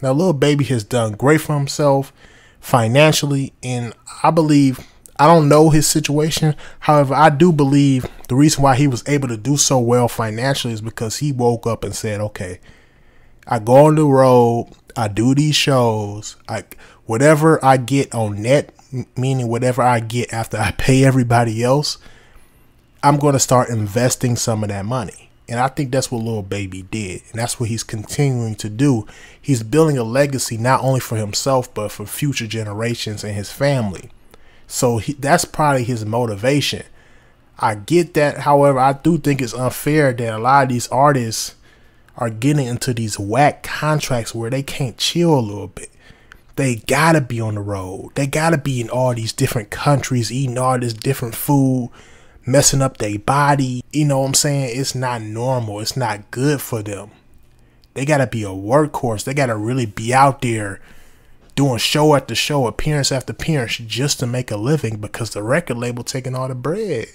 Now, Lil Baby has done great for himself financially, and I believe, I don't know his situation. However, I do believe the reason why he was able to do so well financially is because he woke up and said, okay, I go on the road, I do these shows, whatever I get on net, meaning whatever I get after I pay everybody else, I'm going to start investing some of that money. And I think that's what Lil Baby did. And that's what he's continuing to do. He's building a legacy not only for himself, but for future generations and his family. So that's probably his motivation. I get that. However, I do think it's unfair that a lot of these artists are getting into these whack contracts where they can't chill a little bit. They gotta be on the road. They gotta be in all these different countries, eating all this different food, messing up their body. You know what I'm saying? It's not normal. It's not good for them. They gotta be a workhorse. They gotta really be out there doing show after show, appearance after appearance, just to make a living, because the record label taking all the bread.